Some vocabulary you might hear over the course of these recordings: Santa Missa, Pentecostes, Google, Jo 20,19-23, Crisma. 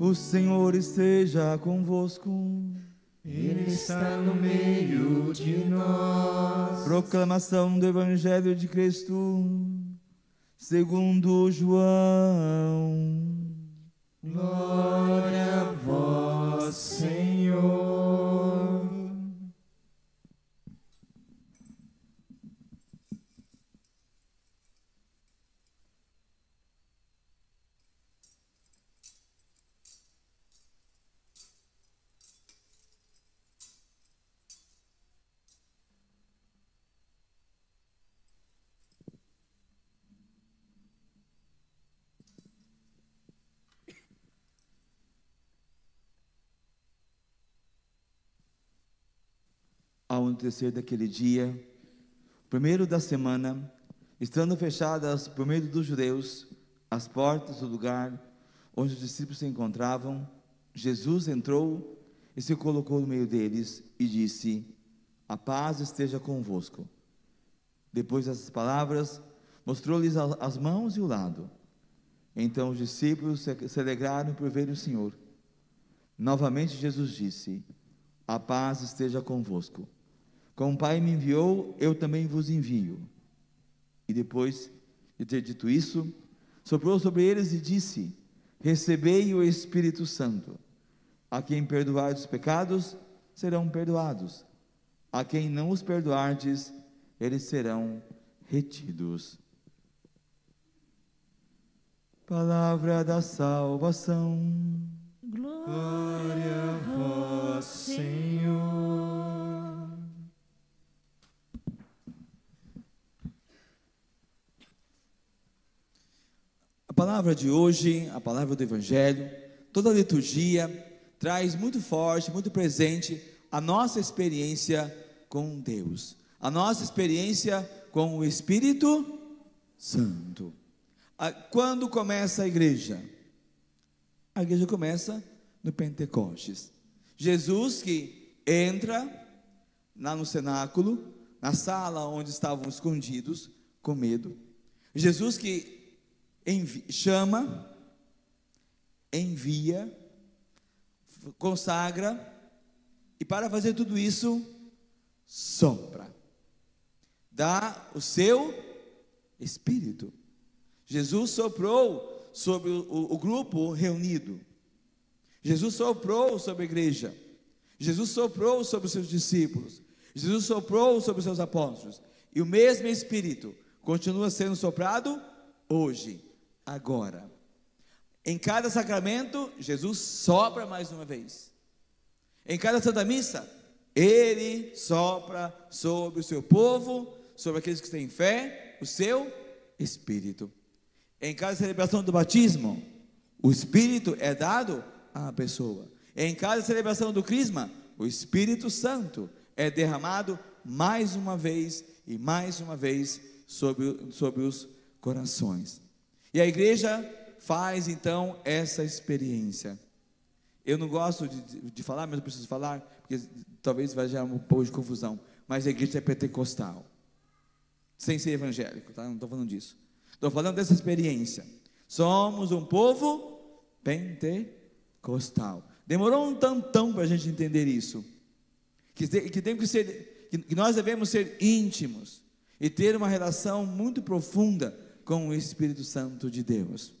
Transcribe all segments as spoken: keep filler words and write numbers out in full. O Senhor esteja convosco. Ele está no meio de nós. Proclamação do Evangelho de Cristo segundo João. Glória a vós, Senhor. Ao anoitecer daquele dia, primeiro da semana, estando fechadas por meio dos judeus as portas do lugar onde os discípulos se encontravam, Jesus entrou e se colocou no meio deles e disse: "A paz esteja convosco." Depois dessas palavras, mostrou-lhes as mãos e o lado. Então os discípulos se alegraram por ver o Senhor. Novamente Jesus disse: "A paz esteja convosco. Como o Pai me enviou, eu também vos envio." E depois de ter dito isso, soprou sobre eles e disse: "Recebei o Espírito Santo. A quem perdoardes os pecados, serão perdoados. A quem não os perdoardes, eles serão retidos." Palavra da salvação. Glória a vós, Senhor. A palavra de hoje, a palavra do Evangelho, toda a liturgia traz muito forte, muito presente a nossa experiência com Deus, a nossa experiência com o Espírito Santo. Quando começa a igreja? A igreja começa no Pentecostes. Jesus que entra lá no cenáculo, na sala onde estavam escondidos, com medo. Jesus que Envi- chama, envia, consagra, e para fazer tudo isso, sopra, dá o seu Espírito. Jesus soprou sobre o, o, o grupo reunido, Jesus soprou sobre a igreja, Jesus soprou sobre os seus discípulos, Jesus soprou sobre os seus apóstolos, e o mesmo Espírito continua sendo soprado hoje. Agora, em cada sacramento, Jesus sopra mais uma vez. Em cada Santa Missa, Ele sopra sobre o seu povo, sobre aqueles que têm fé, o seu Espírito. Em cada celebração do batismo, o Espírito é dado à pessoa. Em cada celebração do Crisma, o Espírito Santo é derramado mais uma vez e mais uma vez sobre, sobre os corações. E a igreja faz então essa experiência. Eu não gosto de, de, de falar, mas eu preciso falar, porque talvez vai gerar um pouco de confusão, mas a igreja é pentecostal, sem ser evangélico, tá? Não estou falando disso, estou falando dessa experiência. Somos um povo pentecostal. Demorou um tantão para a gente entender isso, que, que, tem que, ser, que, que nós devemos ser íntimos e ter uma relação muito profunda com o Espírito Santo de Deus.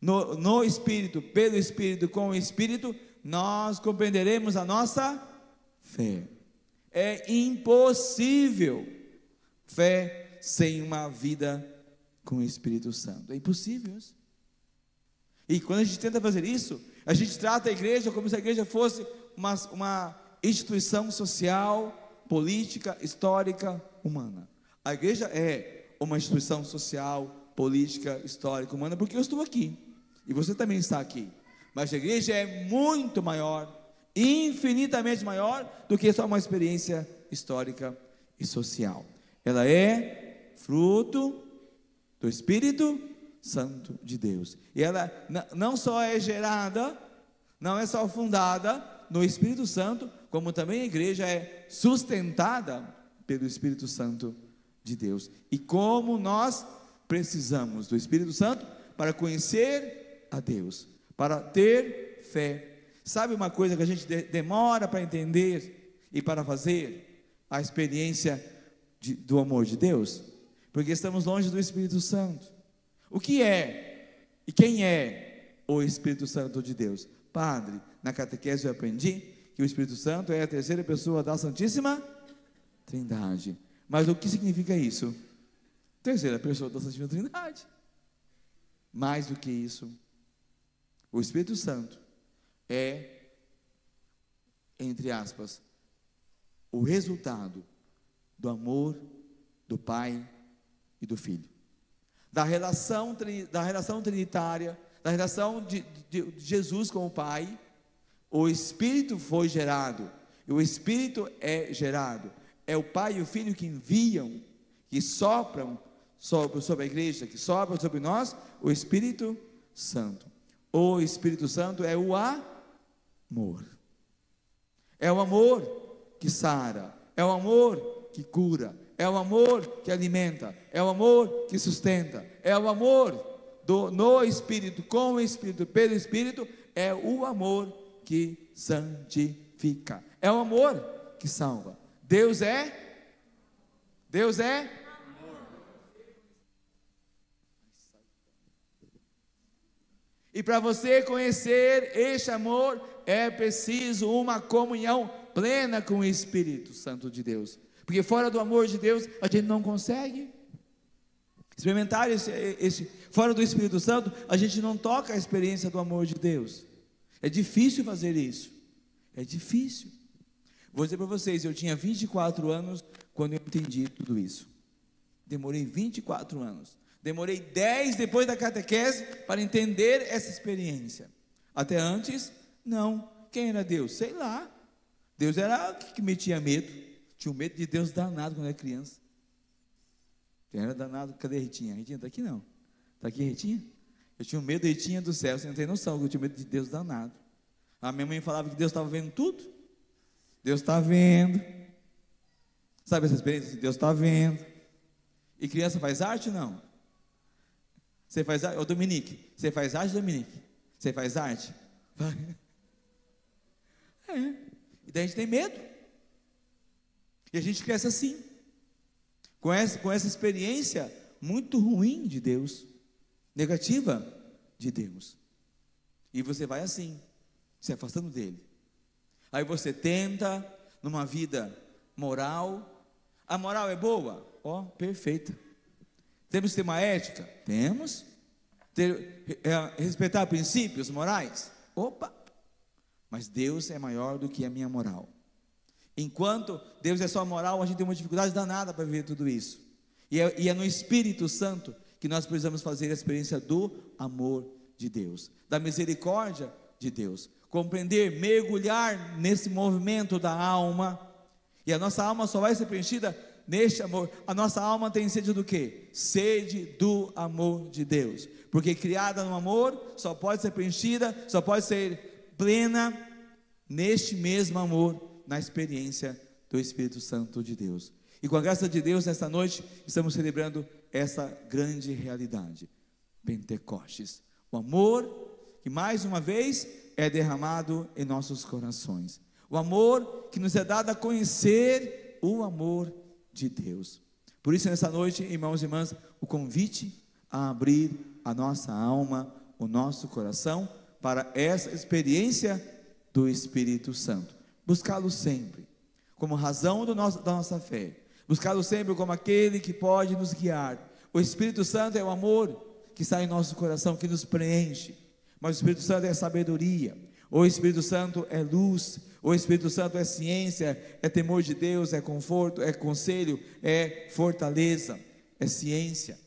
No, no Espírito, pelo Espírito, com o Espírito, nós compreenderemos a nossa fé. É impossível fé sem uma vida com o Espírito Santo. É impossível isso. E quando a gente tenta fazer isso, a gente trata a igreja como se a igreja fosse uma, uma instituição social, política, histórica, humana. A igreja é uma instituição social, política, histórica, humana, porque eu estou aqui, e você também está aqui, mas a igreja é muito maior, infinitamente maior, do que só uma experiência histórica e social. Ela é fruto do Espírito Santo de Deus, e ela não só é gerada, não é só fundada no Espírito Santo, como também a igreja é sustentada pelo Espírito Santo de Deus. E como nós precisamos do Espírito Santo para conhecer a Deus, para ter fé. Sabe uma coisa que a gente de, demora para entender e para fazer? A experiência de, do amor de Deus, porque estamos longe do Espírito Santo. O que é e quem é o Espírito Santo de Deus? Padre, na catequese eu aprendi que o Espírito Santo é a terceira pessoa da Santíssima Trindade. Mas o que significa isso? Terceira pessoa da Santíssima Trindade. Mais do que isso, o Espírito Santo é, entre aspas, o resultado do amor do Pai e do Filho, da relação, da relação trinitária, da relação de, de, de Jesus com o Pai. O Espírito foi gerado, e o Espírito é gerado, é o Pai e o Filho que enviam, que sopram sobre, sobre a igreja, que sopram sobre nós, o Espírito Santo. O Espírito Santo é o amor, é o amor que sara, é o amor que cura, é o amor que alimenta, é o amor que sustenta, é o amor do, no Espírito, com o Espírito, pelo Espírito, é o amor que santifica, é o amor que salva. Deus é, Deus é amor. E para você conhecer este amor, é preciso uma comunhão plena com o Espírito Santo de Deus, porque fora do amor de Deus, a gente não consegue experimentar esse, esse, fora do Espírito Santo, a gente não toca a experiência do amor de Deus. É difícil fazer isso, é difícil. Vou dizer para vocês, eu tinha vinte e quatro anos quando eu entendi tudo isso. Demorei vinte e quatro anos, demorei dez depois da catequese para entender essa experiência. Até antes, não. Quem era Deus? Sei lá. Deus era o que me tinha medo. Tinha um medo de Deus danado quando era criança. Quem era danado? Cadê a Ritinha? A Ritinha está aqui não? Está aqui a Ritinha? Eu tinha um medo da Ritinha do céu. Você não tem noção que eu tinha medo de Deus danado. A minha mãe falava que Deus estava vendo tudo. Deus está vendo. Sabe essa experiência? Deus está vendo. E criança faz arte? Não. Você faz arte? Ô Dominique, você faz arte, Dominique? Você faz arte? Vai. É. E daí a gente tem medo, e a gente cresce assim, com essa, com essa experiência muito ruim de Deus, negativa de Deus, e você vai assim, se afastando dele. Aí você tenta, numa vida moral, a moral é boa? Ó, perfeita. Temos que ter uma ética? Temos. Ter, é, respeitar princípios morais? Opa! Mas Deus é maior do que a minha moral. Enquanto Deus é só moral, a gente tem uma dificuldade danada para viver tudo isso. E é, e é no Espírito Santo que nós precisamos fazer a experiência do amor de Deus, da misericórdia de Deus, compreender, mergulhar nesse movimento da alma. E a nossa alma só vai ser preenchida neste amor. A nossa alma tem sede do quê? Sede do amor de Deus, porque criada no amor, só pode ser preenchida, só pode ser plena neste mesmo amor, na experiência do Espírito Santo de Deus. E com a graça de Deus, nesta noite, estamos celebrando essa grande realidade, Pentecostes, o amor que mais uma vez é derramado em nossos corações, o amor que nos é dado a conhecer o amor de Deus. Por isso, nesta noite, irmãos e irmãs, o convite a abrir a nossa alma, o nosso coração, para essa experiência do Espírito Santo, buscá-lo sempre como razão do nosso, da nossa fé, buscá-lo sempre como aquele que pode nos guiar. O Espírito Santo é o amor que está em nosso coração, que nos preenche, mas o Espírito Santo é sabedoria, o Espírito Santo é luz, o Espírito Santo é ciência, é temor de Deus, é conforto, é conselho, é fortaleza, é ciência,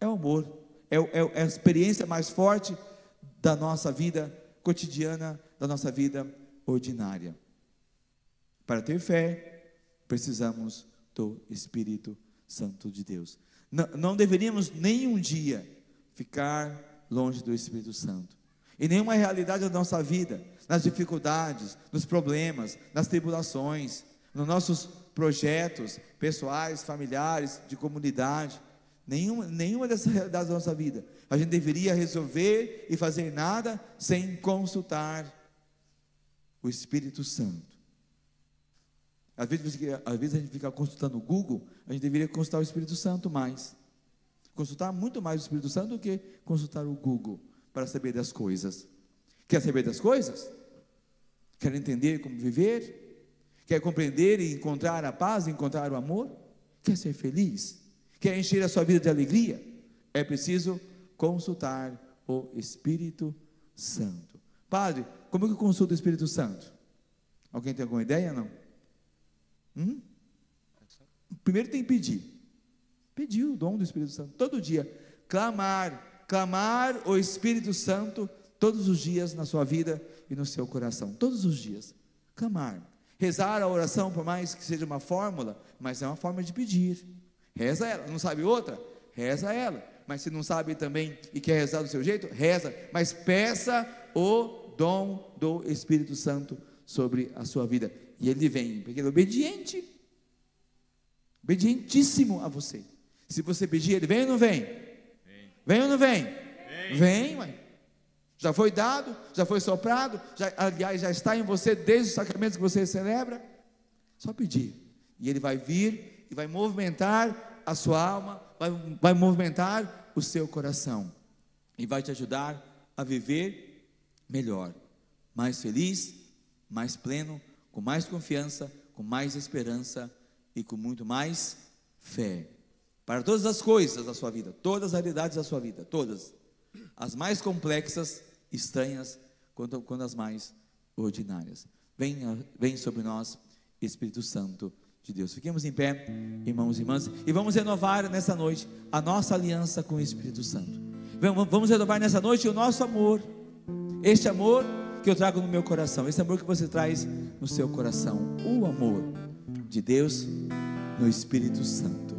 é o amor, é, é, é a experiência mais forte da nossa vida cotidiana, da nossa vida ordinária. Para ter fé, precisamos do Espírito Santo de Deus. Não, não deveríamos nenhum dia ficar longe do Espírito Santo. Em nenhuma realidade da nossa vida, nas dificuldades, nos problemas, nas tribulações, nos nossos projetos pessoais, familiares, de comunidade, Nenhuma, nenhuma das, das nossa vida. A gente deveria resolver e fazer nada sem consultar o Espírito Santo. Às vezes, às vezes a gente fica consultando o Google, a gente deveria consultar o Espírito Santo mais. Consultar muito mais o Espírito Santo do que consultar o Google para saber das coisas. Quer saber das coisas? Quer entender como viver? Quer compreender e encontrar a paz, encontrar o amor? Quer ser feliz? Quer encher a sua vida de alegria? É preciso consultar o Espírito Santo. Padre, como é que eu consulto o Espírito Santo? Alguém tem alguma ideia, não? Hum? Primeiro tem que pedir. Pedir o dom do Espírito Santo, todo dia. Clamar, clamar o Espírito Santo todos os dias na sua vida e no seu coração. Todos os dias, clamar. Rezar a oração, por mais que seja uma fórmula, mas é uma forma de pedir. Reza ela, não sabe outra? Reza ela, mas se não sabe também e quer rezar do seu jeito, reza, mas peça o dom do Espírito Santo sobre a sua vida, e ele vem, porque ele é obediente, obedientíssimo a você. Se você pedir, ele vem ou não vem? Vem, vem ou não vem? Vem, vem mãe. Já foi dado, já foi soprado, já, aliás, já está em você desde os sacramentos que você celebra. Só pedir, e ele vai vir e vai movimentar a sua alma, vai, vai movimentar o seu coração, e vai te ajudar a viver melhor, mais feliz, mais pleno, com mais confiança, com mais esperança e com muito mais fé, para todas as coisas da sua vida, todas as realidades da sua vida, todas, as mais complexas, estranhas, quanto, quanto as mais ordinárias. Venha, vem sobre nós, Espírito Santo de Deus. Fiquemos em pé, irmãos e irmãs, e vamos renovar nessa noite a nossa aliança com o Espírito Santo. Vamos renovar nessa noite o nosso amor, este amor que eu trago no meu coração, esse amor que você traz no seu coração, o amor de Deus no Espírito Santo.